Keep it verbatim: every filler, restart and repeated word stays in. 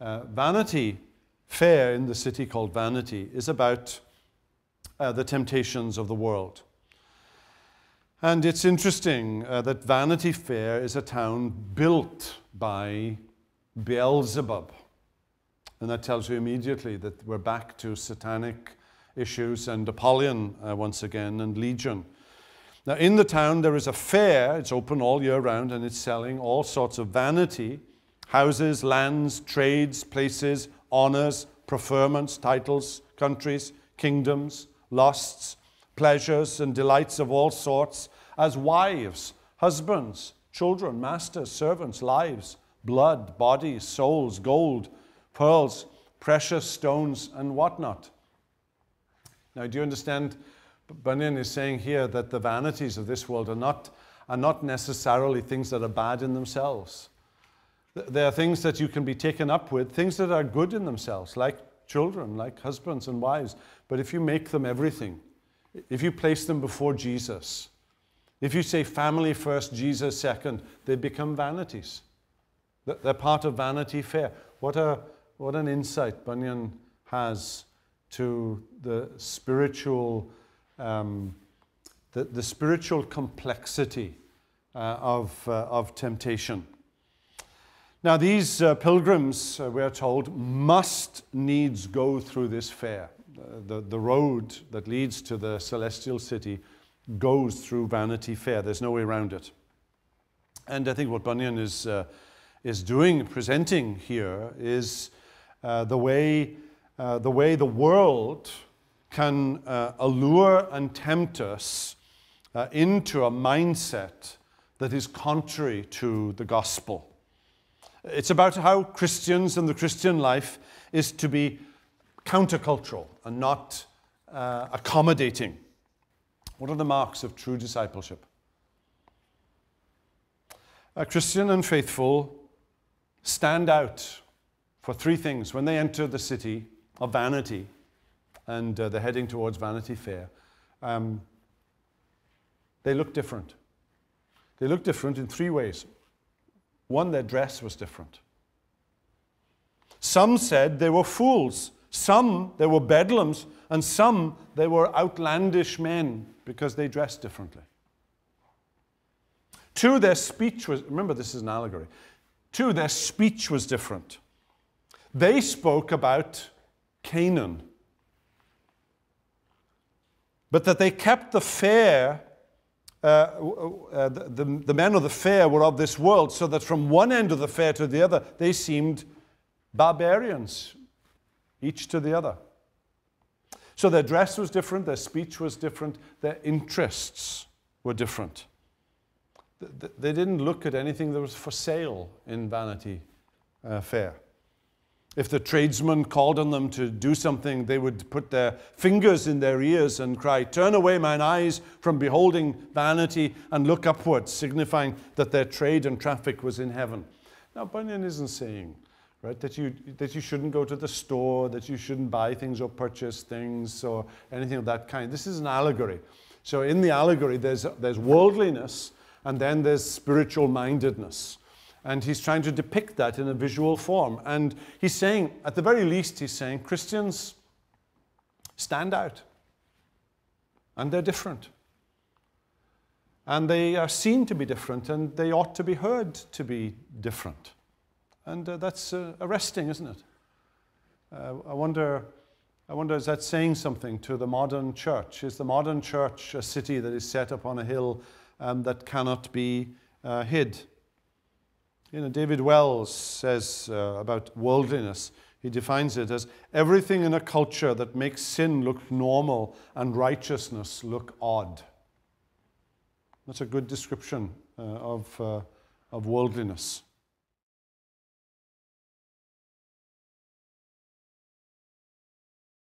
Uh, Vanity Fair in the city called Vanity is about uh, the temptations of the world. And it's interesting uh, that Vanity Fair is a town built by Beelzebub. And that tells you immediately that we're back to satanic issues and Apollyon uh, once again, and Legion. Now in the town there is a fair, it's open all year round, and it's selling all sorts of vanity, houses, lands, trades, places, honors, preferments, titles, countries, kingdoms, lusts, pleasures and delights of all sorts, as wives, husbands, children, masters, servants, lives, blood, bodies, souls, gold, pearls, precious stones, and whatnot. Now, do you understand? Bunyan is saying here that the vanities of this world are not, are not necessarily things that are bad in themselves. They are things that you can be taken up with, things that are good in themselves, like children, like husbands and wives. But if you make them everything, if you place them before Jesus, if you say family first, Jesus second, they become vanities. They're part of Vanity Fair. What, a, what an insight Bunyan has to the spiritual, um, the, the spiritual complexity uh, of, uh, of temptation. Now these uh, pilgrims, uh, we are told, must needs go through this fair. The, the road that leads to the celestial city goes through Vanity Fair. There's no way around it. And I think what Bunyan is, uh, is doing, presenting here, is uh, the, way, uh, the way the world can uh, allure and tempt us uh, into a mindset that is contrary to the gospel. It's about how Christians and the Christian life is to be countercultural and not uh, accommodating. What are the marks of true discipleship? A Christian and faithful stand out for three things. When they enter the city of vanity, and uh, they're heading towards Vanity Fair, um, they look different. They look different in three ways. One, their dress was different. Some said they were fools. Some, they were bedlams, and some, they were outlandish men because they dressed differently. Two, their speech was, remember this is an allegory. Two, their speech was different. They spoke about Canaan, but that they kept the fair, uh, uh, the, the men of the fair were of this world, so that from one end of the fair to the other, they seemed barbarians, each to the other. So their dress was different, their speech was different, their interests were different. They didn't look at anything that was for sale in Vanity Fair. If the tradesman called on them to do something, they would put their fingers in their ears and cry, "Turn away mine eyes from beholding vanity and look upwards," signifying that their trade and traffic was in heaven. Now, Bunyan isn't saying, right, that you, that you shouldn't go to the store, that you shouldn't buy things or purchase things or anything of that kind. This is an allegory. So in the allegory, there's, there's worldliness and then there's spiritual mindedness. And he's trying to depict that in a visual form. And he's saying, at the very least, he's saying, Christians stand out. And they're different. And they are seen to be different, and they ought to be heard to be different. And uh, that's uh, arresting, isn't it? Uh, I wonder, I wonder, is that saying something to the modern church? Is the modern church a city that is set upon a hill um, that cannot be uh, hid? You know, David Wells says uh, about worldliness, he defines it as everything in a culture that makes sin look normal and righteousness look odd. That's a good description uh, of, uh, of worldliness.